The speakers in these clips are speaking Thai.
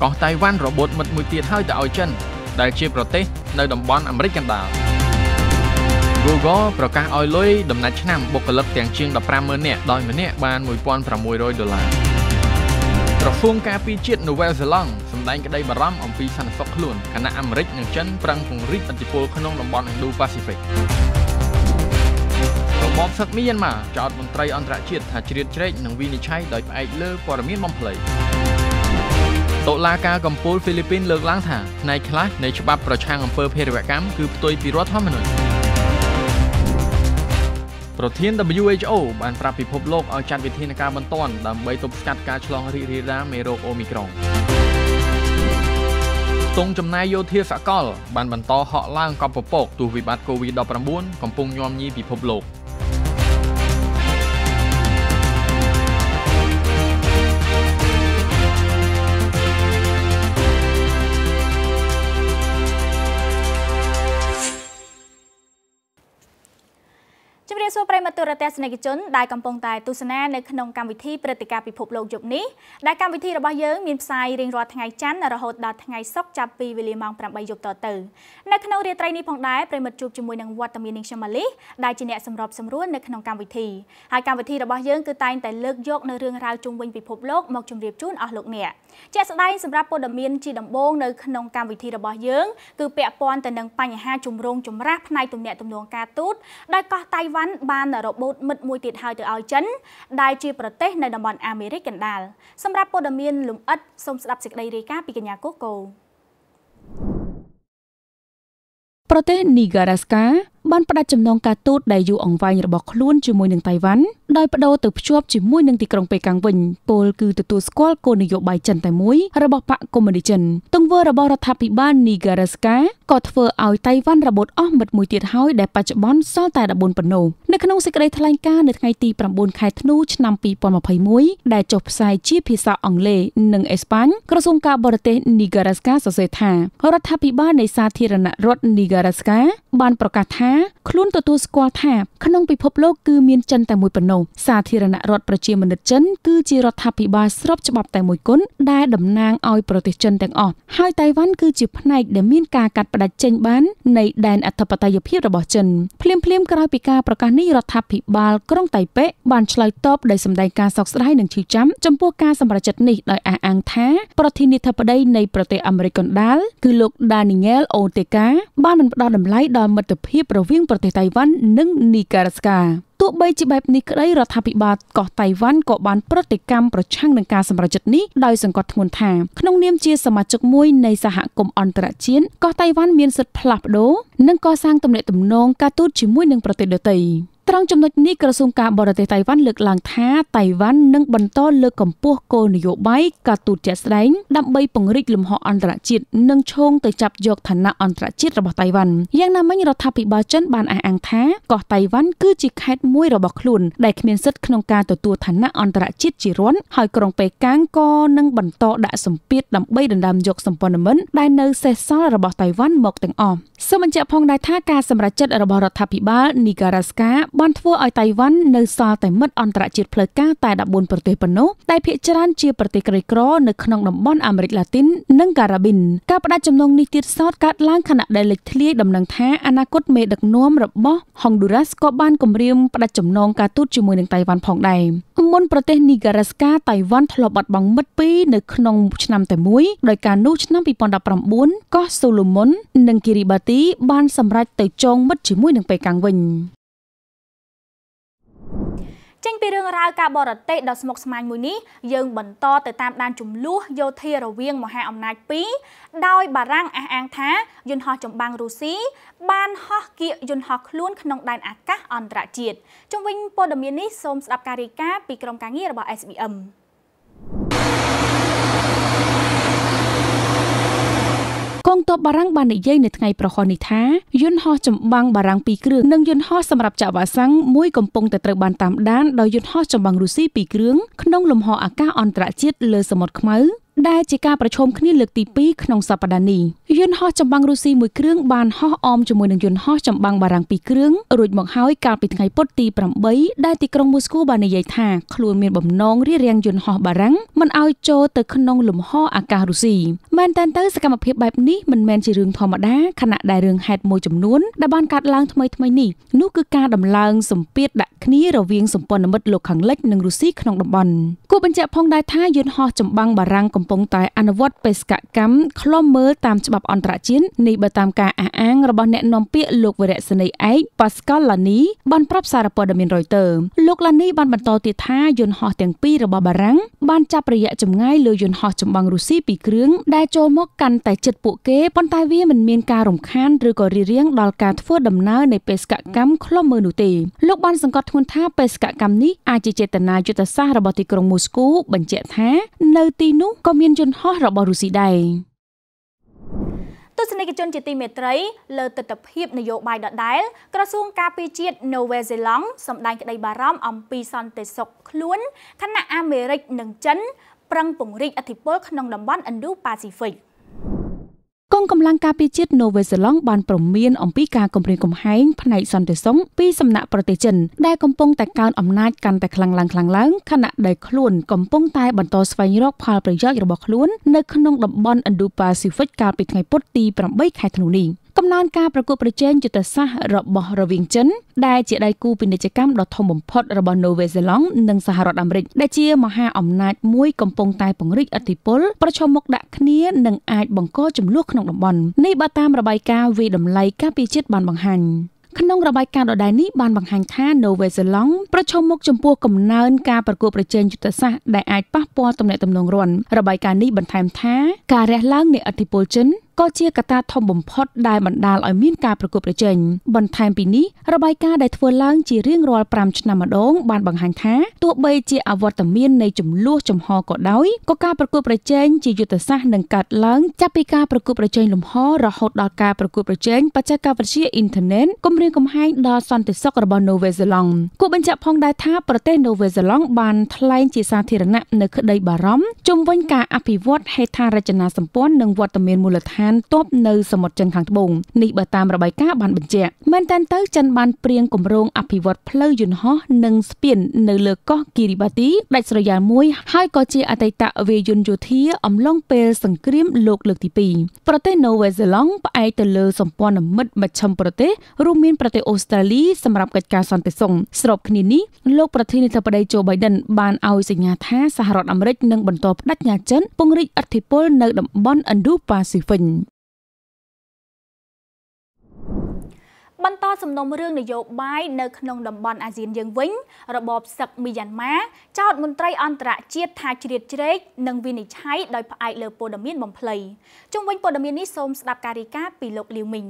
có Tài Văn robot mật mùi tiệt hơi tạo chân đại chiếc prote nơi đồng bọn Americanกันดา Google ประกาศออยลุยดำนัดชั้นนำบุกเลิกแต่งเชียงดับปราเมินเนี่ยดอยมันเนี่ยบานมวยปอนประมวยโดยดอลลาร์กระทรวงการพิจิตรนูเวลเซลอนสำนักกระไดบารอมอมปีสันฟอกลุ่นคณะอเมริกหนึ่งชั้นปรังผงริบอันติโพลขนมดำบอลแห่งดูแปซิฟิกระบบสัตว์มีเย็นมาจอดบนไตรอันตรชิตหาเฉลี่ยเฉลี่ยหนึ่งวินิจฉัยโดยไปเลือกปรมีมอมเพลย์ตุลาการกัมพูชาฟิลิปปินส์เลือกล้างถ่านในคลาสในฉบับประชาอำเภอเพรวะกัมคือตัวปีรัฐธรรมนูญประเทศ WHO บันปราบพิภพโลกเอาจัดวิธีในการบรรต้นดำใบตบสกัดการฉลองริริราเมโรโอมิครอนตรงจำนายโยเทียสกอลบันบรรต้อเหาะล่างกอบปปกตัววิบัติโควิด-19 กัมพูชายอมยีพิภพโลกตัวรัฐสนับสนุนได้กำปองตายตุสนาในขนมการวิธีปฏิการปิภพโลกยุคนี้ได้การวิธีระบายเยิ้งมีนไซเรียงรอทางไงจันระหดดอทางไงซอกจับปีวิลีมองปรับใบยุบต่อตื่นในขนมเรียนไตรนี้พองได้ประมาทจูบจมวยนางวัตมีนิชมาลิได้จีเนะสำรอบสำรวจในขนมการวิธีหากการวิธีระบายเยิ้งคือตายแต่เลิกยกในเรื่องราวจุ่มวิญปิภพโลกมองจุ่มเรียบจุ่นออกโลกเนี่ยเจ้าสไลสำหรับโปรดมีนจีดำบงในขนมการวิธีระบายเยิ้งคือเปียปอนแต่นางปัญหาจุ่มรงจุ่มรักในตุ่มเนะตุ่มดวงกาตุดได้ก็ไต้หวันบานระบบมิดมวยติดหายตัวเอาจันได้จีประเทศในดับบอลอเมริกันดาลสำหรับโปรดมีนลุมอัดสมศักดิ์สิทธิ์ในริกาปิกัญญาโกโก้ประเทศนิการาสกาบ้านประดับจำนองการตูดได้อยู่อ่องไวน์ระบบคลุ้นจมวยหนึ่งไต้หวันโดยประตูตึกชั่วจมวยหนึ่งตีกรงไปกลางวันโปลคือตัวสกอลโกนโยบายจันไต้หมุยระบบปะกมดิจันต้องเวอร์ระบบรัฐพิบาลนิการาสกาก่อเฟอร์เอาไต้หวันระบบอ้อมบัดมวยเตียห้อยได้ปัจจุบันซ่อนแต่ดับบนปนโนในขนมสิกรายทลายกาในไงตีประบนไข่ธนูชนำปีปอนมาพายมุยได้จบสายชีพิซาอังเลหนึ่งเอสปันกระทรวงการบริเตนิการาสกาสเสถารัฐพิบาลในสาธารณรัฐนิการาสกาบ้านประกาศท้าคลุ้นตัวสกอแทบขนมไปพบโลกคือเมียนจันแต่มวยปนโนสาธารณรัฐประเทศมนุษย์จันคือจีรัฐพิบาลสรับฉบับแต่มวยก้นได้ดำนางออยประเทศจันแต่งออกหายไต้หวันคือจีพนัยเดมินกากัดประดับเจนบ้านในแดนอัฐปตยพิระบอจันเพลียมกลายปีกาประกาศนี้รัฐพิบาลกร้องไตเป๊ะบานชลายตอบได้สำแดงการสอกสไลหนึ่งชิวจ้ำจำพวกการสำหรับจัดนี้โดยอ้างแท้ประเทศนิทปได้ในประเทศอเมริกันดาลคือโลกดานิเงลโอเตกาบ้านมันดอดำไล่ดอมตะเพียบระวิ่งประเทศไต้หวันนึ่งนิการาสกาตัวใบจีแบบนี้ก็ได้รัฐบาลเกาะไต้หวันเกาะบานประติกรรมประช่างดังการสำหรับจุดนี้โดยสังกัดมณฑาขนมเนียมเจียสมาชิกมวยในสหกรมอันตรจีนเกาะไต้หวันมีนสุดพลับโดนั่งก่อสร้างตำแหน่งตำนองการตูดจีมวยหนึ่งประเทศเดียวตีตรังจำนวนนี้กระทรวงการบริเตไต้หวันเลือกหลังท้าไต้หวันนั่งบรรโตเลือกกับพวกโกนโยบายการตูดเจสไลน์ดับใบปงริกลุ่มหออันตรจิตนั่งชงแต่จับโยกฐานะอันตรจิตระบบไต้หวันยังนำไม่รัฐพิบาลจันบานอ่างท้าก่อไต้หวันกู้จิกแคดมวยระบบคลุนได้เขียนเสร็จขนมการตัวฐานะอันตรจิตจีร้อนหอยกรงไปกางกอนั่งบรรโตได้สมพิษดับใบดันดำโยกสมปนเหมือนได้เนื้อเซซอระบบไต้หวันหมกแตงออมสมัญจะพองได้ท่าการสำหรับจัดระบบรัฐพิบาลนิการาสกาบ้านทั่วไต้หวันในซาแต่มัดอันตรจิตเพลก้าแต่ดับบนประเทศปนโนได้พิจารณาเชียประเทศไกรกรอในขนมดำบอนอเมริกาตินนั่งการบินการประดับจำนองนิติศาสตร์การล้างขณะได้เล็กเลียดำนังแท้อนาคตเมดักน้อมระบบฮอนดูรัสก็บ้านกลมเรียมประดับจำนองการตูดจมูกในไต้หวันผ่องใดมณฑลประเทศนิการาสกาไต้หวันทลบัดบังมัดปีในขนมชนำแต่มุ้ยโดยการนู้ชนำปีปอนดับประบุนก็โซโลมอนนังกิริบาติบ้านสำรัดแต่จงมัดจมูกในไปกลางวันเจ้าปีเรื่องราวการบอร์ดเตะดอกสมกสมานมือนี้ยืนบนโตแต่ตามด้านจุ่มลู่โยเทียระเวียงมหาอำนาจปีดอยบารังแองท้ายุนฮอจงบางรูซีบ้านฮอเกียยุนฮอคลุ้นขนมดานอากาศอันตรจิตจงวิ่งโปรดมีนิสมสลับการิกาปีกรมการเงียบบอ SBMกองทัพบารังบานในเย่ในไงประคอนิท้ายุนฮอจำบังบารังปีเครื่องนั่งยุนฮอสำหรับจ่าวาสังมุ้ยกำปงแต่ตะบานตามด้านโดยยุนฮอจำบังรูซี่ปีเครื่องขนมลมฮออากาศอันตรจิตเลอสมดขมือ ได้จิการประชมคณิตเลือกตีปีขนมสัปดาห์นี้ยนห่อจำบังรูซีมือเครื่องบานห่ออมจำนวนหนึ่งยนห่อจำบังบารังปีเครื่องอรุณหมอกเฮาให้การปิดไงปดตีปรำเบยได้ตีกรงมูสกูบานในใหญ่ทาขลุ่นเมียนบ่มน้องเรียเรียงยนห่อบารังมันเอาโจเตอขนมหลุมห่ออากาศรูซีแมนแตนเตอร์สกัมเพียบแบบนี้มันแมนจีเรืองธรรมดาขณะได้เรืองแฮดมวยจำนวนได้บานการล้างทำไมนี่นู่คือการดำล้างสมเปียดดักนี้เราเวียงสมปนนมัดหลกขังเล็กหนึ่งรูซีขนมดำบอลกูเป็นเจ้าพองได้ท่ายนห่อจำบังบารังกำปงตายอนุวัตไปสกัดกัมคล้อมเมื่อตามฉบับอันตรจินในบตามการอ้างระบอบแนะนำเปียโลกเวรสเนไอปัสกาลานีบันปรับสารปอดมินรอยเตอร์โลกลานีบันบันโตติดท่ายนห่อเตียงปีระบอบารังบันจับระยะจำง่ายเลยยนห่อจำบังรูซีปีเครื่องได้โจมกันแต่เจ็ดปุเก้ปนตายเวียมันเมียนการรำคาญหรือก่อเรียงดอลการทวดดำน้าในเปสกัดกัมคล้อมเมื่อหนุตีโลกบันสังกัดทุนท่าเปสกัดกัมนี้อาจเจตนายุตซาระบอบติกรงมูสกูบันเจตาเนตีนุก็มีจนห่อระบอบรูซีได้ตุสนิกจนจิตติเมตรัยเลือดตัดเพียบนโยบายดอดได้กระทรวงการพิจิตโนเวเซลังสำแดงกระไดบารามอัมปีซอนเตศกล้วนคณะอเมริกหนึ่งจันปรังปุ่งริกอธิปตขนมดำบ้านอันดูปาซิฟิกกองกำลังการพิจิตโนเวเซลังบานปรเมียนอัมปีการกำเริงกำแหงภายในซอนเตศงปีสำนักประเทศจันได้กำปงแต่การอำนาจกันแต่คลังลังคลังลังขณะได้ขลุ่นกำปงตายบรรทอสไฟยรกพาประโยชน์ระบบขลุ่นในขนมดำบ้านอันดูปาซิฟิกการปิดไงปดตีปรับใบไข่ธนูนีกำนันการประกวดประเจนจุดสหรัฐบอระวิงจันได้เจได้กู้เป็นกิจกรรมดอทอมพอดระบอนโนเวเซลังหนึ่งสหรัฐอเมริกได้เจียมหาอำนาจมวยกำปงตายปงริกอธิปลประชมกดักเนี้ยหนึ่งอาจบังก้อจำลวกขนมดำบอลในบาตามระบายการเวดำไลกาปีเจ็ดบานบางหันขนมระบายการดอดายนี้บานบางหันค่าโนเวเซลังประชมกจมพัวกำนันการประกวดประเจนจุดสหได้อาจป้าปอตำแหน่งตำแหน่งรอนระบายการนี้บรรทามท้าการแร่ล้างในอธิปลจันก็เชี่ยกระตาทอมบ่มพอดได้บรรดาลอยมีนการประกวดประเจนบรรทายปีนี้ระบายการได้ทวนล้างจีเรื่องรอยปรามชนะมาดงบานบางหันท้าตัวใบเจียอวตารมีนในจุ่มลวกจุ่มหอกอดด้อยก็การประกวดประเจนจียุตสะหนึ่งกัดล้างจับปีการประกวดประเจนลมห่อระหดดอการประกวดประเจนปัจจัยการประเชียอินเทอร์เน็ตกรมเรียนกรมให้ดอซอนติดซอกระบอนโนเวเซลังกูบัญชาพองได้ท้าประเทศโนเวเซลังบานทลายจีสาธิรณะในคดีบารมจุ่มวันการอภิวัตให้ทารจนาสัมปนหนึ่งวัตเมียนมูลธาตบในสมดจันขังบงนิบตามระบายก้าบันบัญเจแมนแตนเตอร์จันบันเปรียงกลมโรงอภิวัตเพลยุนฮอหนึ่งสเปียนในเลือกก็กิริบาติได้สระยานมวยให้กอเจอตัยตะเวยุนโยเทียอมล่องเปลสังกริมโลกเลือกที่ปีประเทศโนเวเซลังไปแต่เลือสมปอนมัดบัดชมประเทศรูมินประเทศออสเตรเลียสำหรับกิจการสันติส่งสรุปคดีนี้โลกประเทศในทบไดโจไบเดนบานเอาสัญญาท้าสหรัฐอเมริกหนึ่งบรรทบดัชญาจันปงริอธิปลในดับบอนอันดูปาซิฟิกบรรทอสำนมเรื่องนโยบายในขนมดำบอลอาเซียนยังวิ่งระบบสักมียันมาเจ้ามนตรีอันตรเจียทาจิตเจริญนังวินิจฉัยโดยไอเลอโปดามินบอมเพลย์จงวิ่งโปดามินนิสมสดับการิกาปีโลกลิวมิง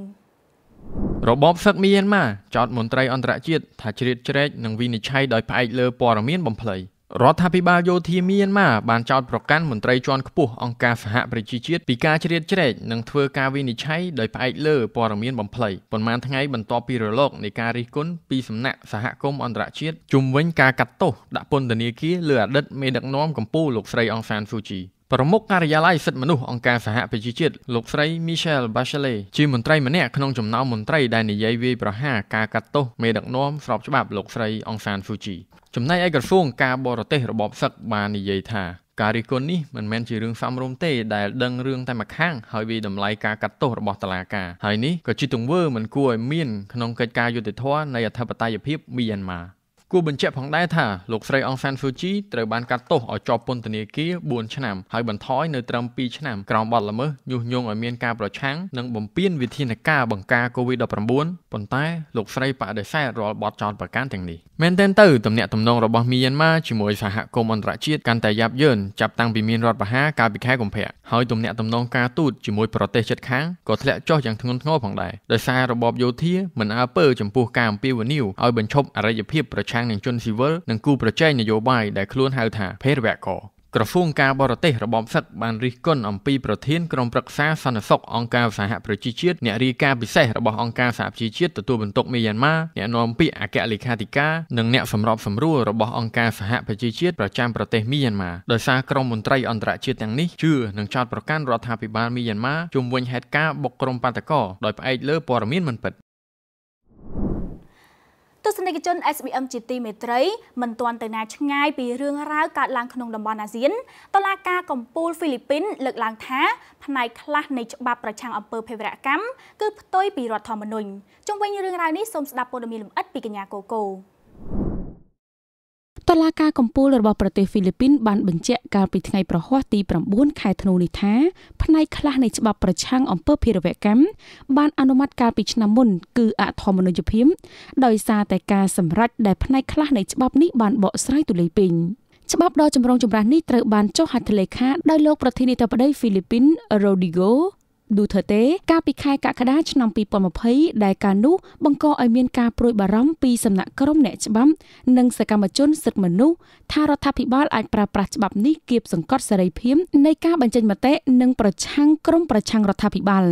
ระบบสักมียันมาเจ้ามนตรีอันตรเจียทาจิตเจริญนังวินิจฉัยโดยไอเลอโปดามินบอมเพลย์รัฐพิบาลโยธีเมียนมาบานจอดประกันมนตรีจวนขปุ่องการสหประชาชาติปีการเฉลี่ยเฉลี่ยนังเทอการวินิจฉัยโดยไปเลือปอร์เมียนบอมเพลย์ประมาณทั้งไงบรรทอปีระลอกในการริกุลปีสำนักสหกรมอันตรชีตจุ่มเว้นการกัดโตดับปนตนีกี้เลือดเมดักน้อมกัมปูหลกไซองซานซูจีประมุขการยาไล่สิทธิมนุษย์องค์การสหประชาชาติหลกไซมิเชลบาเชเล่จีมนตรีมันเนี่ยขนมจำนำมนตรีได้ในยัยวีประห้าการกัดโตเมดักน้อมสอบฉบับหลกไซองซานซูจีจำนายไอกระทรวงการบริเตะระบบสักบานิเยธาการิโกนี่มันแมนจีเรื่องซ้ำรวมเตะได้ดังเรื่องแต่มาข้างหายวีดำไลการกัดโตระบบตลาดการหายนี้ก็จิตตุงเวอร์มันกลัวเมียนขนมเกิดการยุติธรรมในอัธปไตยพิบมียันมากู้บัญชีของได้ท่าหลกไซองซานซูจีเตอร์บานกัดโตออกจอบปนตเนียกี้บุญชนำหายบันท้อยในตรมปีชนำกรองบอลละเมอยุยงอเมียนการประชังนังบ่มเปี้ยนวิธีนักกาบังกาโควิด19ปนใต้หลกไซปะได้แท้รอบอลจอดประการแตงนี้แมนเตนเตอร์ตำเนียตำนองระบบมียันมาชิมวยสหกรมอันตรชีตการแต่ยับเยินจับตังปีมีนรอดประหาการปิดแค่กลมแผ่หายตำเนียตำนองการตูดชิมวยประเทศเช็ดค้างก็แถลงจ่ออย่างทงงอของได้โดยสายระบบโยเทียเหมือนอาเปอร์จำปูการปิวนิวเอาบัญชบอะไรจะเพียบประชังหนึ่งจนซีเวอร์หนึ่งกู้ประเจนนโยบายได้คล้วนหาถาเพศแวกก่อ กระทรวงการบริเตะระบอบสัตว์บานริกอนอมปีประเทศกรมปรักษาสันสกองค์การสหประชาชาติเนรีกาปิเซระบอบองค์การสหประชาชาติตัวบรรทุกเมียนมาเนนอมปีอาเกลิคาติกาหนึ่งเนสำรอบสำรู้ระบอบองค์การสหประชาชาติประจำประเทศเมียนมาโดยสากรมมนตรีอันตรายชื่ออย่างนี้ชื่อหนึ่งชาติประกันรัฐาภิบาลเมียนมาจุมวันเหตุการณ์บกกรมปาตะกอโดยไปไอเลอปอร์มินมันเปิดตัวสนิทจน SBM จิตติเมตรีมันตวนแต่นาช่างง่ายปีเรื่องราวการล้างขนมดำบอลอาเซียนตลาดกากมปูฟิลิปปินส์เลือกล้างท้าภายในคลาสในฉบับประชังอำเภอเพเวรกัมคือตัวปีรอดทอมนุนจงไว้ในเรื่องราวนี้สมสดับโปรดมีลมอัดปีกัญญาโกโก้ตลาดกากมปูระบอบประเทศฟิลิปปินส์บานบัญเจการปีไงประหัวตีประบุนขายธนูนิท้าภายในคลาสในฉบับประชังอำเภอเพเวรกัมบานอนุมัติการปีชนามุนคืออะทอมนุนจะพิมโดยซาแต่การสำรัดได้ภายในคลาสในฉบับนี้บานเบาะไส้ตุลีปิงฉบับดอจำลองจำรานี่เตรบานเจ้าหัตถเลขาได้โลกประเทศนิตาประเทศฟิลิปปินส์โรดิโกดูเถอะเต้การปีคายกะคดาชนำปีปอมภัยได้การนุบังกอไอเมียนกาโปรยบารัมปีสำนักกรมเนจบัมนังสกรรมจนสึกมนุถ้ารัฐพิบาลอาจปราบปราฉบับนี้เก็บสังกัดสรีพิมในการบรรจัยมาเตะนังประชังกรมประชังรัฐพิบาล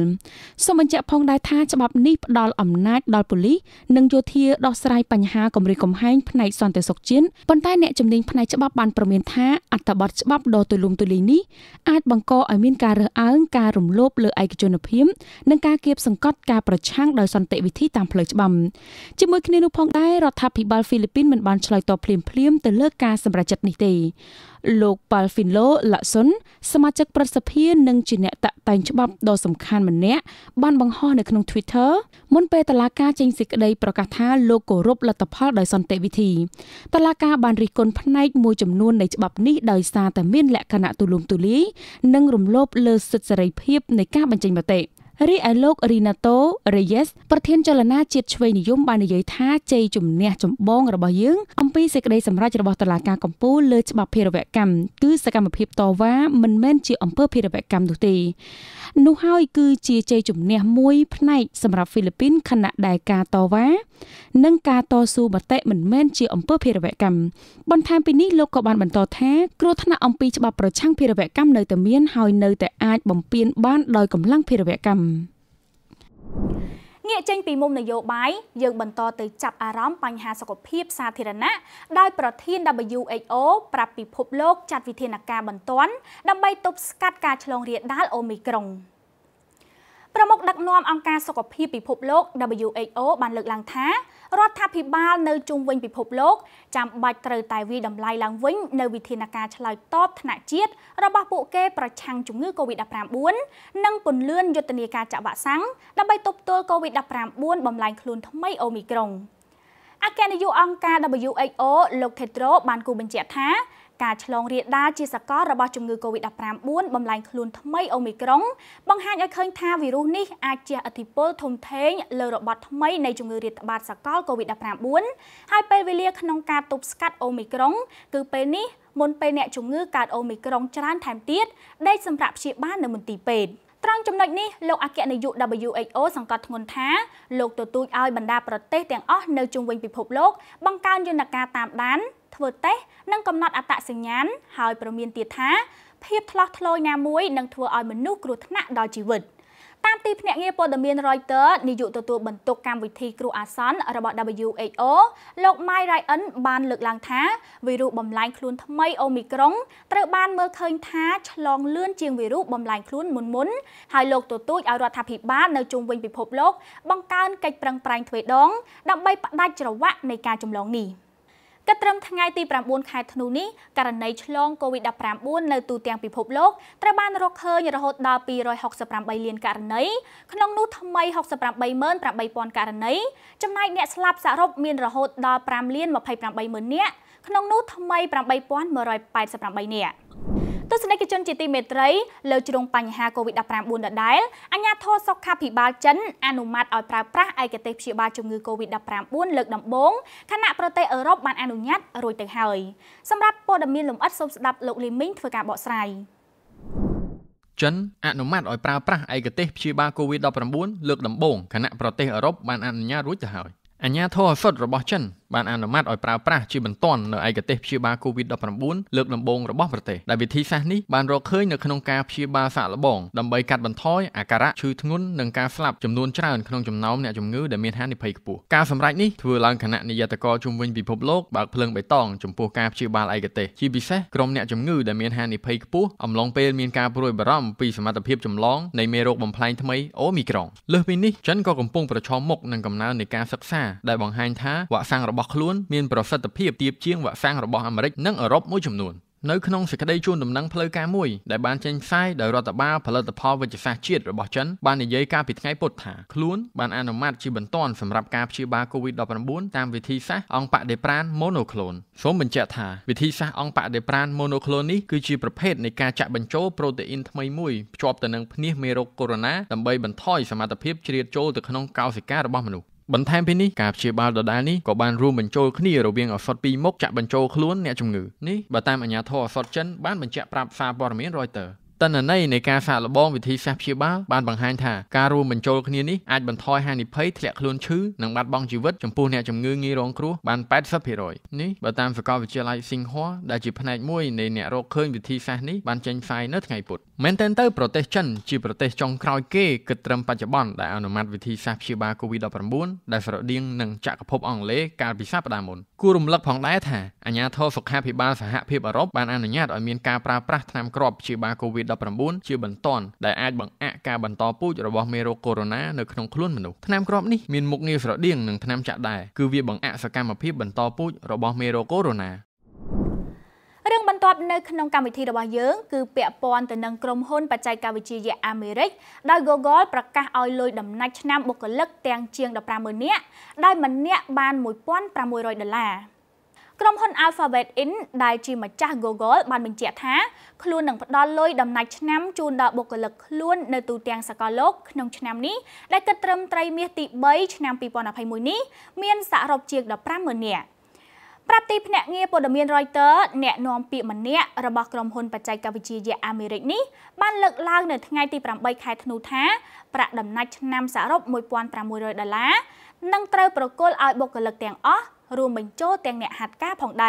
สมบัญจะพองได้ท่าฉบับนี้ดอลอำนาจดอลปุลินังโยเทียดอลสลายปัญหากรมริกรมให้ภายสอนแต่ศกเชียนปันใต้เนจำเนียงภายฉบับบันประเมียนท่าอัตบัตฉบับดอตุลุมตุลีนี้อาจบังกอไอเมียนกาเรืออ้างการรวมโลบเลือจนพิมนังการเก็บสังกัดการประช่างโดยสันติวิธีตามเพลจบัมจมือคณินุพองได้รัฐพิบาลฟิลิปปินส์มันบานชลอยต่อเพลียมเพลียมแต่เลิกการสำหรับจัดนิติโลกปาลฟินโลละสนสมาชิกประสพีนังจิเนตะแต่งฉบับโดยสำคัญมันเนี้ยบ้านบางห้อในขนมทวิตเตอร์มนเปตลากาเจงสิกได้ประกาศท่าโลโกรบลัตภาพโดยสันติวิธีตลากาบานริกลพนัยมวยจำนวนในฉบับนี้โดยซาแต่เมียนและคณะตุลุมตุลีนังรวมโลบเลอสุดเสรีเพียบในก้าบัญจัยมาเตะริไอโลกรีนาโตเรเยสประเทศจลนาจิตช่วยนิยมบานเยยท่าเจจุ่มเนี่ยจุ่มบ้องระบายึงอมปีเสกได้สำราญระบาตลาดกากมปูเลยฉบับเพรเวกัมคือสกรรมพิบต่อว่ามันแม่นจีอมเปอร์เพรเวกัมดูตีนูฮาวคือจีเจจุ่มเนี่ยมวยพนัยสำหรับฟิลิปปินส์ขณะได้กาต่อว่านังกาต่อสู้บัตเตะมันแม่นจีอมเปอร์เพรเวกัมบนทางปีนี้โลกบาลบรรทอแท้กรัวธนาอมปีฉบับประช่างเพรเวกัมเนยแต่เมียนหอยเนยแต่อาจบ่มเปลี่ยนบ้านลอยกำลังเพรเวกัมเงี่ยเจนปีมุมนโยบายยังบรรทอติดจับอารมณ์ปัญหาสกปรกสาธารณะได้ประเทศ WHO ปรับปิภพโลกจัดวิธีการบรรทอนดำไปตบสกัดการฉลองเรียดด้านโอมิครอนประมุขดักนอมองค์การสกปรกปิภพโลก WHO บันเลิกลังท้ารัฐพิบาลในจุงเวงปิภพโลกจำบัตรเตยไตวีดำลายลังเวงในวิธีการฉลายตอบธนาจิตระบาดปุเกประชังจุงื้อโควิด-19 นั่งปนเลื่อนยุตินิการจับบะซังดำใบตบตัวโควิด-19 บำลายคลุนทำไมโอมิครอนอาการในองค์การ WHO โลกเทโตรบันกูบัญเจท้าการฉลองเรียดดาจิสก็ระบาดจุงือโควิด-19 บำลายคลุนทำไมโอมิครอนบางแห่งอาการท่าวิรุณิอาเจียอธิปทมเทงเลอระบาดทำไมในจุงือเรียดบาดสก็โควิด-19 ให้เป็นเวลียขนมการตบสกัดโอมิครอนคือเป็นนี้มนเป็นแนจุงือการโอมิครอนจานแถมเตี้ยได้สำหรับชีบ้านในมุนตีเป็นตรังจำนวนนี้โลกอาเกะในยุ WHO สังกัดงนท้าโลกตัวตุยเอาบรรดาประเทศแต่งอ้อในจุงเวงปิภพโลกบังการยนต์การตามดันเถิดเตะนั่งกำนัดอัตตะสัญญาณหายประเมียนตีท้าเพียบทะเลาะทลอยงามวยนั่งทัวร์ออยเหมือนนุกรุธนะดอยจีวิตตามตีพเนเงียโปรดเมียนรอยเตอร์นิยุตัวบรรทุกการวิธีกรูอาซันระบบ WHO โลกไม้ไรอันบานเลือกลางท้าวิรุบอมไลน์คลุนทำไมโอมิครอนตระบานเมื่อเคยท้าฉลองเลื่อนเจียงวิรุบอมไลน์คลุนมุนๆหายโลกตัวตู้เอารัฐพิบาลในจุงเวงปิภพโลกบังการเกจปรังปรายถวยดองดับใบปัดได้จรวะในการจำลองนี้กระเตรมทางไงตีปราบบุญขายธนูนี้การในฉลองโควิดปราบบุญในตูเตียงปิภพโลกตระบานรกเคยยระหดดาวปี163ใบเลียนการในขนมนู้ทำไม63ใบเมินปราบใบปอนการในจำนายเนี่ยสลับสารบมีนระหดดาวปราบเลียนมาภัยปราบใบเมินเนี่ยขนมนู้ทำไมปราบใบปอนเมื่อ180ใบเนี่ยตัวสนักกิจจนจิตติเมตรีเลือดลงปัญหาโควิด-19 ดัดได้อัญญาโทษสกัดผิบาจันอนุมัติออยปราบพระไอเกติพิบาจงือโควิด-19 เลือดดำบงขณะประเทศยุโรปมันอนุญัติรวยแต่หอยสำหรับโปรดมีลมอัดสมดับโลกลิมิงเพื่อการบ่อใสจันอนุมัติออยปราบพระไอเกติพิบาโควิด-19 เลือดดำบงขณะประเทศยุโรปมันอนุญัติรวยแต่หอย อันยาโทษสดระบบเช่นบานอนุมัติอ่อยปราปราชีบันต้นในไอกเตชีบาโควิด-19เลือกลำบงระบบประเทศได้วิธีสานี้บานเราเคยในขนมกาชีบาสารระบงดำใบกัดบันท้อยอาการะชื่อทงุนหนึ่งการสลับจำนวนเจ้าขนมจำเนาเนี่ยจำงื้อเดเมียนฮันในไพกปูการสำไรนี้ถือหลังขณะนิยตกรจุมวินบิภพโลกบากเพลิงใบตองจมปูกาชีบาไอกเตชีบิเซกรมเนี่ยจำงื้อเดเมียนฮันในไพกปูอำลองเปรมีนการปรวยบารมปีสมรรถเพียบจำลองในเมโรกบำไพทำไมโอมีกรองเลือกปีนี้ฉันก็กำปงประชอมมกหนึ่งกำนาในการศึกษาได้บางฮันท้าวะสร้างระบบคล้วนมีนประสิทธิภาพเทียบเชียงวะสร้างระบบอเมริกนั่งอรบมุ่ยจำนวนในขนมสิกได้ชวนดำนังเพลกามุ่ยได้บานเชนไซด์ได้รัฐบาลผลิตภัณฑ์วิจัยศาสตร์เชียดระบบฉันบานในเยกาปิดไงปดถาคล้วนบานอนุมัติชีบันต้อนสำหรับการชีบาโควิด-19ตามวิธีซะองปะเดปรานโมโนโคลนสมบัญญัติถาวิธีซะองปะเดปรานโมโนโคลนนี้คือชีประเภทในการจะบรรจุโปรตีนทำไมมุ่ยจอบแต่หนึ่งพนิษเมโรโคโรนาดำใบบรรท้อยสมรรถภาพเชียดโจแต่ขนมกาวสิการะบบมนุษย์บรรทายพินิจการเชียบาลดานี้ก็บานรูมบรรโจคณีระเบียงอสอดปีมกจะบรรโจคล้วนเนี่ยจงือนี่บัตามอัญญาทอสอดเชนบ้านบรรเจปราบซาบอร์เมียนรอยเตอร์ตั้งแต่ในการสาระบองวิธีซาเชียบาลบานบางฮันธาการรูมบรรโจคณีนี้อาจบรรทอยฮันนิเพย์แถลคล้วนชื้อหนังบัดบองชีวิตจมพูเนี่ยจงืองี้ร้องครัวบานแปดซับเฮรอยนี่บัตามสกอตวิจัยไลซิงฮัวได้จีพนัยมวยในเนี่ยโรคเคลื่อนวิธีซานี้บานเจนไซเนตไงปุดเมนเทนเตอร์โปรเทชันจีโปรเทชจงครอยเก้กึดเตรมปัจจุบันได้อนุมัติวิธีซาชีบาโควิด-19ได้สระดิ่งหนึ่งจากภพอังเลการพิซาปดามนกูรุมลักพองได้แท้อัญญาโทสุขาพิบาลสหพิบอรบบานอนุญาตอเมียนการปราปรัชนำกรอบชีบาโควิด-19ชื่อบันตอนได้อาจบังอาการบันต่อปูจระบอบเมโรโคโรนาในขนมคล้วนมนุษย์นำกรอบนี้มีมุกนิสระดิ่งหนึ่งนำจะได้คือวิบังอาสกามพิบันต่อปูจระบอบเมโรโคโรนาเรื่องบรรทัดในขนมกรรมวิธีระบายเยิ้งคือเปียปอนแต่นางกรมหุ้นปัจจัยการวิจัยอเมริกได้ Google ประกาศเอาเลยดำนักชนะบุกเลิกแตงเชียงดับปรามือเนี้ยได้มันเนี้ยบานหมุยป้อนปรามือรอย$กรมหุ้น Alphabet Inc ได้จีมาจาก Google บานเป็นเจียท้าคลุนหนึ่งดอลลอยดำนักชนะจูนดอกบุกเลิกคลุนในตูแตงสกอโลกขนมชนะนี้ได้กระเตรมไตรเมียติเบย์ชนะปีปอนอภัยมือนี้เมียนสารบเชียงดับปรามือเนี้ยปรับตีพนักงานปลดเมียนรอยเตอร์แนะนำปีมันเนี่ยระบบกรมหุ้นปัจจัยการวิจัยอเมริกนี้บ้านเลิกลางในทั้งไงตีปรับใบขายธนูท้าประดับนักชนะสารบมวยปอนปรามวยรอย$นั่งเตยโปรโกลเอาบอกเลิกแตงอ้อรวมเป็นโจ้แตงเนี่ยหัดก้าผ่องใด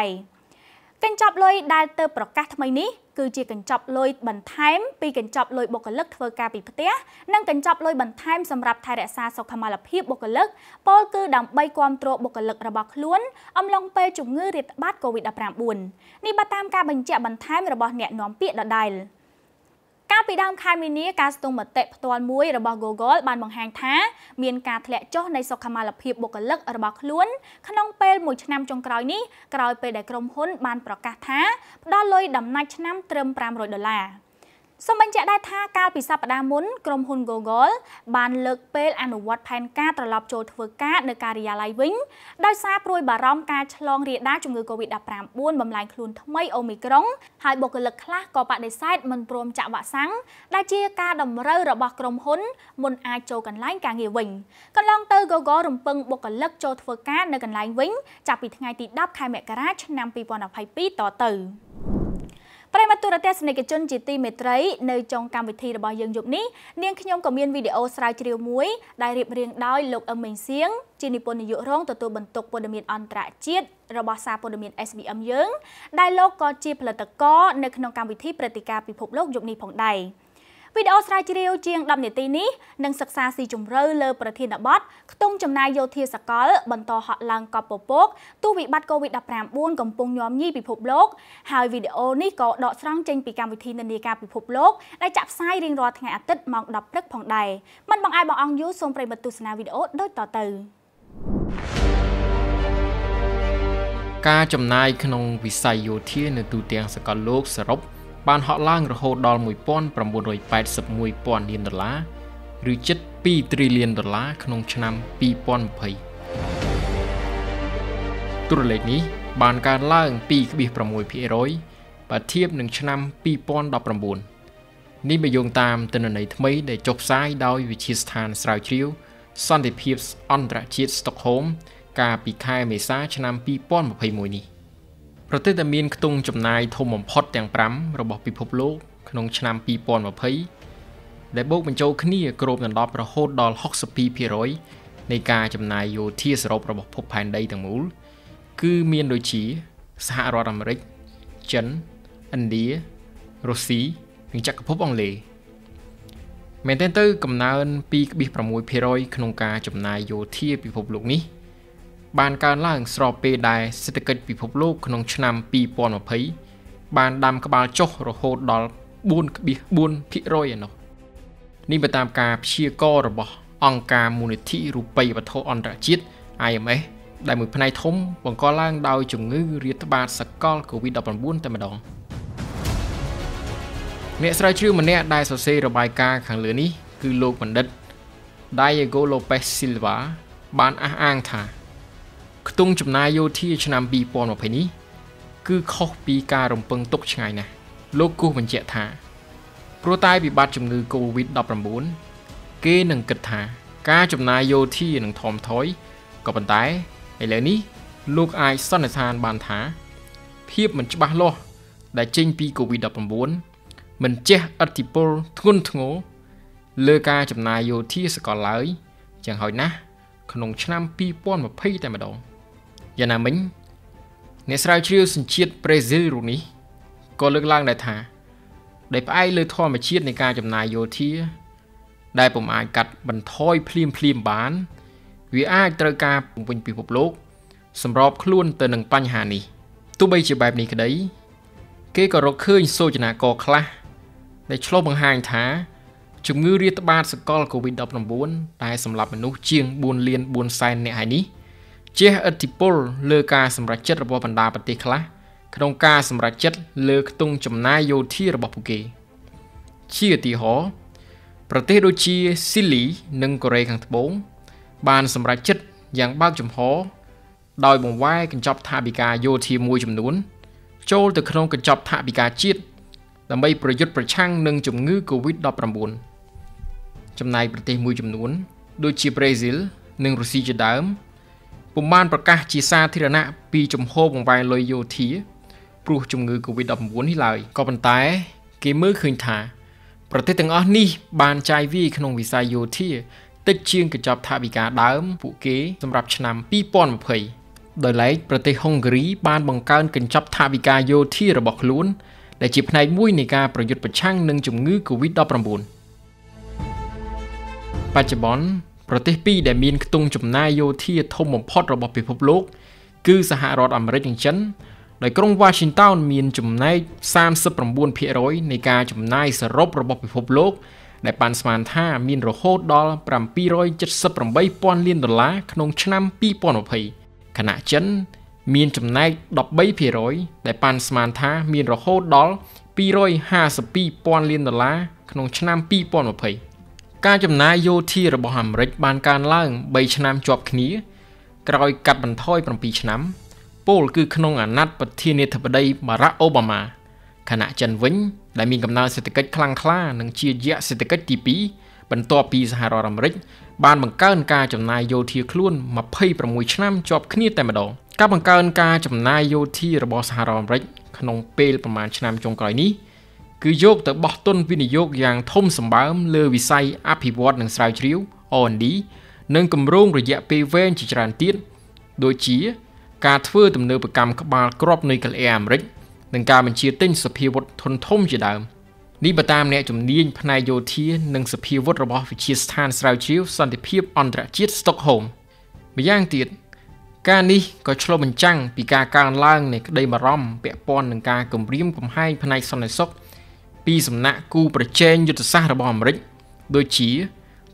กันจับเลยได้เตยประกาศทำไมนี้คือจีกันจับเลยบันไทม์ปีกันจับเลยบอกเลิกเทอร์กาปีพเตี้ยนั่งกันจับเลยบันไทม์สำหรับไทยแดซาสกธรรมลับพีบบอกเลิกโปลคือดำใบความโตรบอกเลิกระบบล้วนอำลองไปจุงเงือริดบัตโควิด-19นี่บัตามการบัญชีบันไทม์ระบบเนี่ยน้อมเปียดได้การปีดามคายมินี้การสตูมเตะตอนมวยระบบ Google บานบางแห่งท้ามีการแถลงโจ้ในสกธรรมลับพีบบอกเลิกระบบล้วนขนมเปลหมุยชนะจงกรอยนี้กรอยไปได้กรมหุ้นบานประกาศท้าดอลเลยดำนักชนะเตรมปรามรอย$สมบัญญัติได้ท่าการปิดสัปดาห์มุนกรมหุ้น Google บานเลิกเปลอนุวัตแผนการตลอดโจทย์เวอร์การในการเรียลไลวิ่งได้ทราบโดยบารมการฉลองเรียดได้จุงเงือโควิด-19บำลายคลุนทำไมโอมิครอนหายบกเลิกคลาก่อปะได้ไซด์มันรวมจักวะสังได้เชี่ยการดำเรือระบบกรมหุ้นมุนอาโจกันไล่การเรียวิ่งกันลองเตอร์ Google รวมเปิงบกเลิกโจทย์เวอร์การในการไล่วิ่งจับปิดไงติดดับคายแมกราชนำปีปอนอภัยปีต่อเติร์ประมาตุระเทศในกิจจนจิตติเมตรัยในจงการวิธีระบายยังยุบนี้เนียงขยมกับมีนวิดีโอสไลด์เรียวมุ้ยได้เรียบเรียงได้ลกอเมนเสียงจีนิปนิยุร้องตัวบรรทุกปนเมียนอันตรจิตระบาซาปนเมียน SBM ยังได้ลกกอจีผลิตกอในขนมการวิธีปฏิกาปิภพโลกยุบนี้ผ่องใดวิดีโอสไลด์เรียวเจียงดำเนตีนี้นังศึกษาสีจุ่มเรือเลือประเทศนบอสต้มจำนายโยธีสกอลบรรทอหลังกอบปโป๊กตู้วิบัติโควิด-19กำปงย้อมยี่ปิภพโลกหายวิดีโอนี้ก็ดอสร้างเจนปีการวิธีนันดีการปิภพโลกได้จับไซเรียงรอทางอาทิตย์มองดับรึกผ่องใดมันบางไอบางอังยุทรงไปบรรทุกสนาวิดีโอโดยต่อเติมการจำนายขนมวิสัยโยธีในตู้เตียงสกอลโลกสรบบ้านฮอลล่างระโหดดอลมวยปอนประมูลโดย$81.1 ล้านหรือ7 trillion $ ขนมชนำ2020ตัวเลขนี้บานการล่างปีกบีประมวย$100ปะเทียบหนึ่งชนำ2019นี่ไปโยงตามแต่ในทำไมได้จบซ้ายดาววิชิสถานสไลด์ริวซอนเดพิฟส์อันตรจิตสต็อกโฮล์มกาปีคายเมษาชนำ2020นี้ประเทศเมียนกตุงจำนายทมมพอดแตงปรัมระบบปิภพโลกขนมชนำ2020ได้โบกบรรจุขึ้นนี่กรมนันดอบระโหดดอล62% ในการจำหน่ายอยู่ที่สรุประบบพบภัยได้ทั้งหมดคือเมียนโดยชีสหรัฐอเมริกาจีนอินเดียรัสเซียถึงจักรภพอังกฤษเมนเทนเตอร์กำเนิดปีกบีประมวยเพรอยขนมการจำนายโยเทียปีพบโลกนี้บานการล่างสอบเปไดเศรษฐกิจปีพบโลกขนมชนำปีปอนอภัยบานดำกบาลโจรโหดดอลบุญบีบุญเพรอยเนาะนี่เป็นตามการเชียร์ก่อระบบองการมูลนิธิรูปีปทออนระจิตไอเอ็มเอได้มือพนัยทมบังกอล่างดาวจุงงือเรียตบาสกอลโควิดดับบุญแต่มาดองเนื้อสายชื่อมันเนี่ยได้สอดเสระบายการขังเหลือนี้คือโลกมันดัดไดอาโกโลเปสซิลวาบานอ้างถ่าตุ้งจุ่มนายโยที่ชนะบีปอนแบบนี้คือข้อปีการรมเปิงตกชัยนะโลกกู้มันเจถ่าโปรไตปีบาดจุ่มงือโควิดดับรำบุญเกหนึ่งกระถ่าการจุ่มนายโยที่หนึ่งทอมถอยกับปันไตไอ้เหล่านี้โลกไอซ่อนในทานบานถ่าเพียบมันจะบ้าล้อได้เจงปีโควิดดับรำบุญมันเจ้าอัติปอลทุนทงเลือกการจำนายโยที่สกอตไลน์อย่างหอยนะขนมชนะปีป้อนมาเพ่แต่มาดองยานามิงในสายเชียวสัญชีตเบรซิลรูนี้ก็เลือกล่างได้ท่าได้ไปเลือกทอมาชีตในการจำนายโยที่ได้ผมอายกัดบันทอยพลิมบ้านวิอาตระการปุ่มเป็นปีพบโลกสำหรับคลุ่นเตือนหนึ่งปัญหานี้ตู้ใบเฉียบแบบนี้ก็ได้เกี่ยวกับรถเครื่องโซจนากอคลาในช่วงบางห่างท้าจุงมือเรียตบาสกอลโควิดดับลำบุญได้สำหรับมนุษย์เชียงบุญเรียนบุญไซน์ในหายนี้เจ้าอัติปอลเลือกการสำหรับเจ็ดระบบบรรดาปฏิคลาขนมการสำหรับเจ็ดเลือกตรงจำนายโยที่ระบบภูเก็ตเชี่ยตีหอประเทศโดยชีซิลีนึ่งกเรขังตะบงบานสำหรับเจ็ดอย่างบ้าจมหอโดยบ่งไว้กันจับทาบิกาโยทีมวยจำนวนโจลแต่ขนมกันจับทาบิกาจิตทำให้ประยุทธ์ประชังหนึ่งจุดงื้อโควิดดับประมูลจำนายประเทศมวยจำนวนโดยชีเบรซิลหนึ่งรัสเซียจะดำปุ่มบ้านประกาศจีซาธิรณะปีจมโฮบงไปลอยโยธีปลุกจุดงื้อโควิดดับประมูลที่ไหลก็เป็นตายเกมเมอร์คืนถ่าประเทศต่างๆนี่บานใจวีขนมวิสัยโยธีติดเชียงกับจับทาบิกาดำผู้เก๋สำหรับชนะปีปอนมาเผยโดยไล่ประเทศฮังการีบานบังการกันจับทาบิกาโยธีระบบล้วนได้จีบในมุ้ยในการประยุทธ์ประชังหนึ่งจุดงื้อโควิดดับประมูลปัจจุบันประเทศปีได้มีตุงจุดนายโยที่ทมมพอดระบบพิภพโลกคือสหรัฐอเมริกาชั้นโดยกรุงวอชิงตันมีจุดนาย30% ในการจุดนายสรุประบบพิภพโลกได้ปานสมานท่ามีนโรโฮดอล$778 ล้านขนมชนะปีปอนอภัยขณะชั้นมีนจำนาย13%แต่ปันสมานท่ามีนโรโฮดอล$252 ล้านขนมชนะปีปอนมาเผยการจำนายโยที่ระบบหามริบบานการล่างใบชนะจอบขณีกรอยกัดบันทอยประปีชนะโปลคือขนมอนัตประเทศเนเธอร์แลนด์บารักโอบามาขณะจันวินได้มีกำเนิดเศรษฐกิจคลังคล้าหนึ่งเชียร์เยะเศรษฐกิจที่ปีบรรทอปีสหรัฐอเมริกาบานบังการการจำนายโยที่คลุ่นมาเผยประมวยชนะจอบขณีแต่มาดองการบังการการจำนายโยที่ระบบสหรัฐอเมริกาขนมเปลประมาณชนามจงกรอยนี้คือโยกแต่บอต้นวินิโยกอย่างทมสมบัติเลือวิไซอภิวัตหนึ่งสายเรียวอ่อนดีหนึ่งกำร่งระยะเปเวนจิจารติดโดยชี้การเทื่อตำเนินประกำขบากรอบในกาเลอเมริกหนึ่งการบัญชีเต้นสเปียวัตทนทมจีดามนี้ประตามเนี่ยจำเนียนพนายโยที่หนึ่งสเปียวัตระบบวิชิสถานสายเรียวสันติเพียบอันตรจิตสต็อกโฮล์มไม่ย่างติดการนี้ก็ชลบัญจังปีการล่างในได้มาร่อมเปียปอนหนึ่งการกำริมกำให้ภายในสนัยซกปีสำนักกูประเจนยุทธศาสตร์ระบอบอเมริกโดยชี้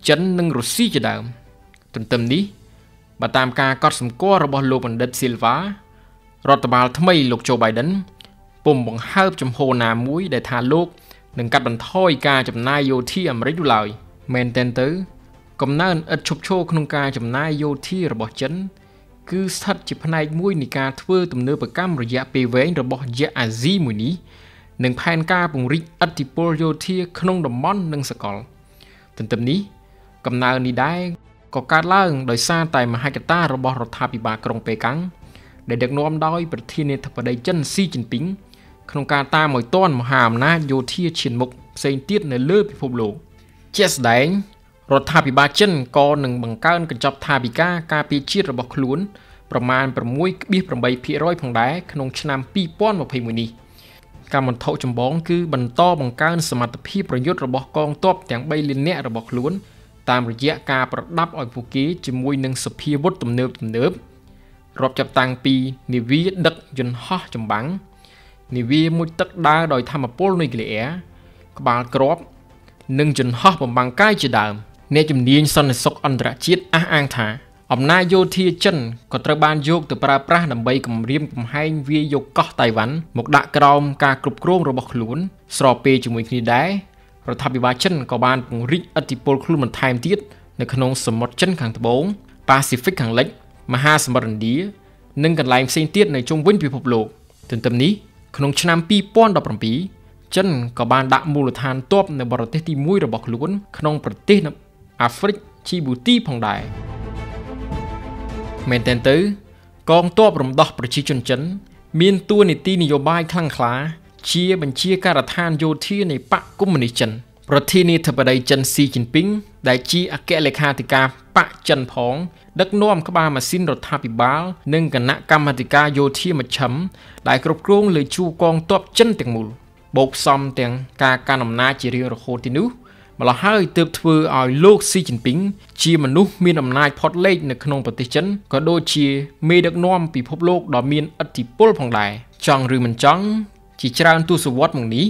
จันนึงรัสเซียจะดำเต็มนี้มาตามการกอดสมกอระบอบโลบันเดซิลวารัฐบาลทำไมลูกโจไบเดนปุ่มบังคับจำโฮนามุ้ยได้ทานลูกหนึ่งกัดบันทอยการจำนายโยที่อเมริกดูเลยเมนเทนเตอร์กำนันอัดชกโชกขนมการจำนายโยที่ระบอบจันคือสัตว์จิพนายมุ้ยในการเทื่อตำเนินประกำระยะเปเวงระบบเยออาซีมุนี้หนึ่งแผ่นกาปุ่งริอัติโปโยเทียขนมดมอนหนึ่งสกอลถึงตำนี้กำนาอันนี้ได้ก่อการล่างโดยซาไตมาไฮกาตาระบบรัฐาภิบาลกรงเปกังได้เด็กน้อมด้อยประเทศเนเธอร์แลนด์จันซีจินปิงขนมการตาหมอยต้อนมหาอำนาจโยเทียเฉียนมุกเซนติสในเลือดพิภพโลกเจสแดง รถทาบิบาเจนก็หนึ่งบังการกระจับทาบิกากาปีชีระบบล้วนประมาณประมุยบีประใบพิร้อยผงได้ขนมชนามปีป้อนมาเพมือนี้การมันเท่าจำบ้องคือบรรโตบังการสมัติพีประยุทธ์ระบบกองตบแต่งใบลินเนระบบล้วนตามระยะการประดับอ่อยผู้กี้จมวยหนึ่งสพีวดตุ่มเนิบตุ่มเนิบรอบจับตังปีนิวีดักยนห่อจำบังนิวีมุดตักดาโดยทำมาโป้ลในเกลี่ยกบาลกรอบหนึ่งจนห่อบางใกล้จะดำในจำเนียนสนสกอันตรจิตอ้างถาอำนาจโยธาจันก็ตระบานโยกตัวปราปราดำใบกำเรียมกำให้วิโยกก็ไต้หวันหมกดะกรอมการกรุบกรองระบบหลุนสอบปีจมูกนี้ได้รัฐบาลจันก็บานปงริกอติโพลคลุมันไทม์ทิศในขนมสมบัติจันขังตะบงแปซิฟิกขังเล็กมหาสมบัติดีนึ่งกันลายเส้นทิศในจงวินพิภพโลกถึงตำนี้ขนมชนามปีป้อนดอกประปีจันก็บานดะมูลฐานตัวในบริเวณที่มุ้ยระบบหลุนขนมประเทศแอฟริกชีบูตี้ผ่องได้เมนเทนเตอร์กองตัวรวมดอกประชิดจนจันมีนตัวในตีนิยบายคลั่งคล้าเชียบัญชีการทานโยที่ในปะกุมนิจันประเทศนี้เธอประเดี๋ยจันซีจินปิงได้ชีอาแกเลขาธิการปะจันพองดักน้อมขบามาสิ้นรถทาบิบาลหนึ่งกันนะกรรมธิการโยที่มาช้ำได้กรบกรงเลยชูกองตัวจันเตียงมูลบกซอมเตียงการนำนาจิริโรโคตินุมาละให้เติบโตเอาโลกซีจินปิงชีมนุษย์มีอำนาจพอดเล็กในขนมปฏิจันก็โดยชีเมดักน้อมปีพบโลกดอมีนอธิปลผ่องได้จังหรือมันจังจีจรานุสวัสดิ์มงนี้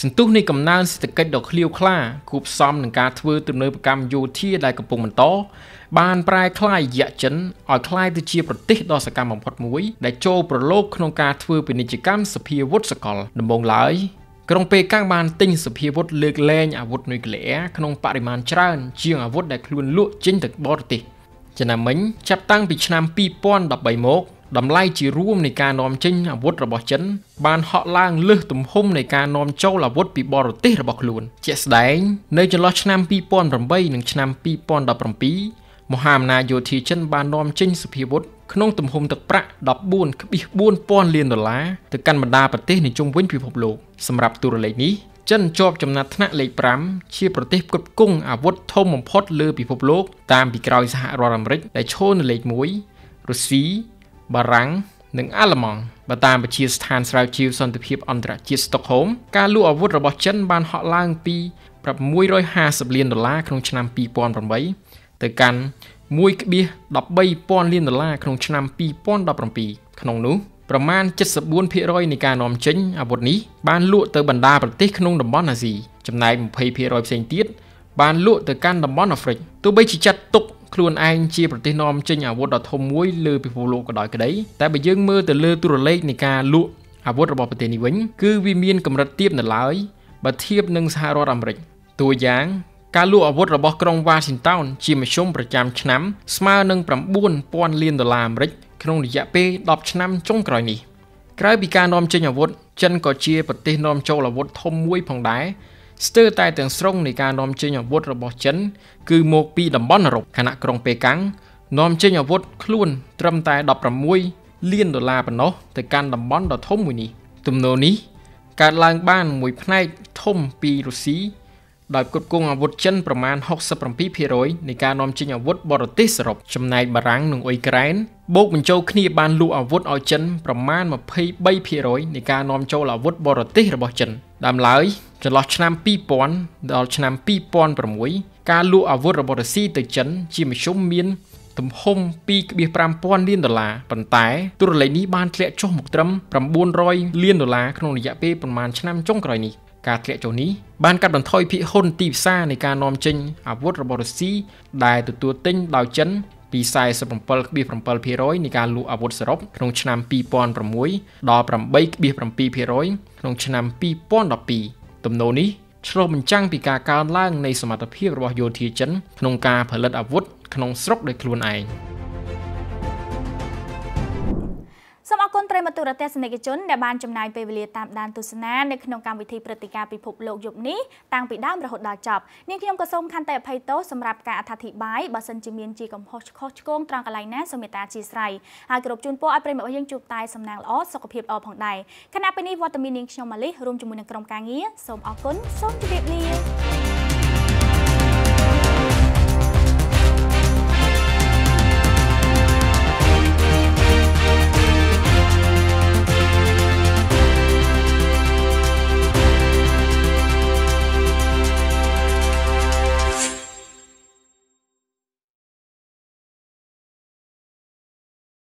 สันตุในกำนันสตเกตดอกเลี้ยวคล้าคูบซ้ำหนึ่งการเทือเติมเนยประกำโยที่ได้กระปุกมันโตบานปลายคล้ายเหยะจันอ่อยคล้ายตัวชีปฏิดอสกรรมของพอดมวยได้โจประโลกขนมการเทือเป็นนิจกรรมสเปียวัตสกอลดำบงไหลกรงเปกางบานติงสเพียวุธเลือกแรงอาวุธนุยเกลี่ยขนมปริมาณชราญเชียงอาวุธได้คลุนลุ่ยจินตึกบอติจะนำมิงจับตั้งปิชนามปีป้อนดับใบโมกดำไล่จีร่วมในการนอมจินอาวุธระบบจันบานเหาะล่างเลือกตุ่มหุ่มในการนอมโจอาวุธปีบอติระบบคลุนเจสไดน์ในจะล้อชนามปีป้อนรำใบหนึ่งชนามปีป้อนดับรำปีมหามนายโยธีจันบานนอมจินสเพียวุธขนมตุ่มหมตึกประดับบุญขึ้นบุญป้อนเลียนดอลลาร์ตึกกันบรรดาประเทศในจงเว้นผิวพบโลกสำหรับตัวเลขนี้จันจอบจำนัดธนเลขปรำเชี่ยประเทศกดกุ้งอาวุธทมมพดเลือผิวพบโลกตามปีกรอยสหรัฐอเมริกได้โชว์ในเลขมวยรัสเซียบารังหนึ่งอัลมองมาตามประชีสถานสลายชิวสันติภาพอันตรจิตสตอกโฮมการลู่อาวุธระบบจันบานเหาะล่างปีปรับมวย150เลียนดอลลาร์ขนมชนามปีปอนปรำไว้ตึกกันมวยเบียดับใบป้อนเลียนดอลลาร์ขนมชนามปีป้อนดับรำปีขนมนู้ประมาณ74%ในการนอมจินอาวุธนี้บ้านลุ่ยเตอร์บรรดาประเทศขนมดับบอนอาซีจำนายมันเพย์100%ติดบ้านลุ่ยเตอร์การดับบอนอฟริกตัวใบชี้จัดตกครูนไอเชียประเทศนอมจินอาวุธดอทมวยเลือไปโผล่ก็ได้ก็ได้แต่ไปยื่นมือเตอร์เลือตัวเล็กในการลุ่ยอาวุธระบบประเทศนี้วิ่งคือวิมีนกำลังเทียบหนึ่งหลายบัดเทียบหนึ่งสหรัฐอเมริกตัวอย่างการลู่อาวุธระบบกรงวาชิงตันชีมาชมประจำชนะสมาหนึ่งประมูลปอนเลียนดอลลาร์อเมริกขนมดิยาเป้ดอบชนะจงกรอยนี้ใครปีการนอมเจนอาวุธจันก่อเชียประเทศนอมโจอาวุธทมมวยผ่องได้สเตอร์ไตเตียงสรงในการนอมเจนอาวุธระบบจันคือโมปีดับบอนรบขณะกรงเปกังนอมเจนอาวุธคล้วนตรำตายดอบประมวยเลียนดอลลาร์ปนเนาะแต่การดับบอนดอทมมวยนี้ตุ่มโนนี้การล้างบ้านมวยพนัยทมปีรุสีโดยกดกงอาวุธจันประมาณ60%ในการนอมจินอาวุธบอร์ติสรบจำนายบารังหนึ่งอุยแกรนบุกมันโจคณีบานลูอาวุธเอาจันประมาณ23%ในการนอมโจอาวุธบอร์ติระบบจันดำไหลจะลอชนามปีปอนดอชนามปีปอนประมวยการลูอาวุธระบบซีติจันจิมชมเมียนตุ่มห่มปีกบีปรามปอนเลียนดอลลาร์ปันไตตัวเลขนี้บานเทะโจหมกตรำประมูล100 เลียนดอลลาร์ขนมระยะเป้ประมาณชนามจงกรอยนี้การเลี้ยงนี้บ้านกับบรรทอยพิฮนตีซ่าในการนอมจินอาวุธระบบซีได้ตัวติงดาวจันปีไซส์15%ในการลู่อาวุธสรบขนมชนามปีปอนประมวยดอประมใบ15%ขนมชนามปีปอนดอปีตุ่มโนนี้ชโลมันจ้างปีการล่างในสมรรถภาพระบบโยธีจันขนมกาผลิตอาวุธขนมสรบโดยครูนไอสำหรับคนไตรมาตุระเทศนิกชนในบ้านจำนายไปเวลีตามดานตุสนาในขนมการวิธีปฏิการปิภพโลกยุบนี้ต่างปีด้ามระหดดาจับนี่ที่ยงกระทรวงคันแต่ไพโตสำหรับการอธิบายบัสนจิเมียนจีกับโฮชโคชโกงตรังกะไลนะสมิตาจีไซหากกรุบจุนโปอัปเปรมว่ายังจุบตายสำนางล้อสกปรกอผ่องใดขณะเป็นนิวตมินิงชมาลิรวมจมูกในกรมการเงี้ยสมอกุลสมจุเบีย